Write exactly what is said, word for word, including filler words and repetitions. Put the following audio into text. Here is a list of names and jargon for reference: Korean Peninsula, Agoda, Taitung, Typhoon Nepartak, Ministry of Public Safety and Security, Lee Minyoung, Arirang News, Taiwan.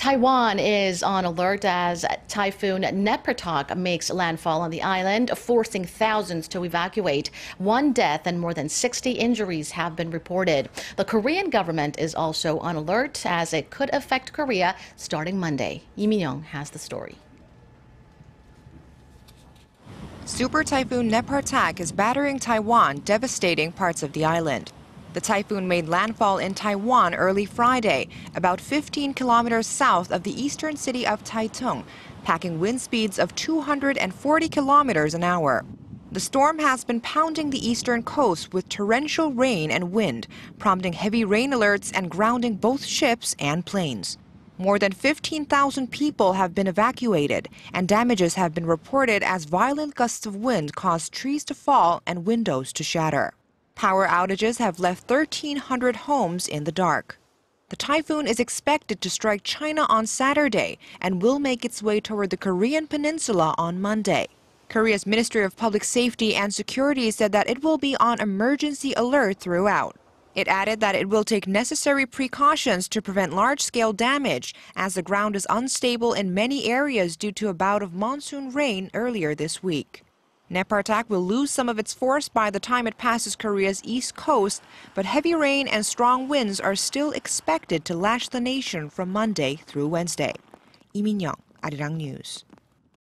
Taiwan is on alert as Typhoon Nepartak makes landfall on the island, forcing thousands to evacuate. One death and more than sixty injuries have been reported. The Korean government is also on alert as it could affect Korea starting Monday. Lee Minyoung has the story. Super Typhoon Nepartak is battering Taiwan, devastating parts of the island. The typhoon made landfall in Taiwan early Friday, about fifteen kilometers south of the eastern city of Taitung, packing wind speeds of two hundred forty kilometers an hour. The storm has been pounding the eastern coast with torrential rain and wind, prompting heavy rain alerts and grounding both ships and planes. More than fifteen thousand people have been evacuated, and damages have been reported as violent gusts of wind caused trees to fall and windows to shatter. Power outages have left thirteen hundred homes in the dark. The typhoon is expected to strike China on Saturday and will make its way toward the Korean Peninsula on Monday. Korea's Ministry of Public Safety and Security said that it will be on emergency alert throughout. It added that it will take necessary precautions to prevent large-scale damage, as the ground is unstable in many areas due to a bout of monsoon rain earlier this week. Nepartak will lose some of its force by the time it passes Korea's east coast, but heavy rain and strong winds are still expected to lash the nation from Monday through Wednesday. Lee Minyoung, Arirang News.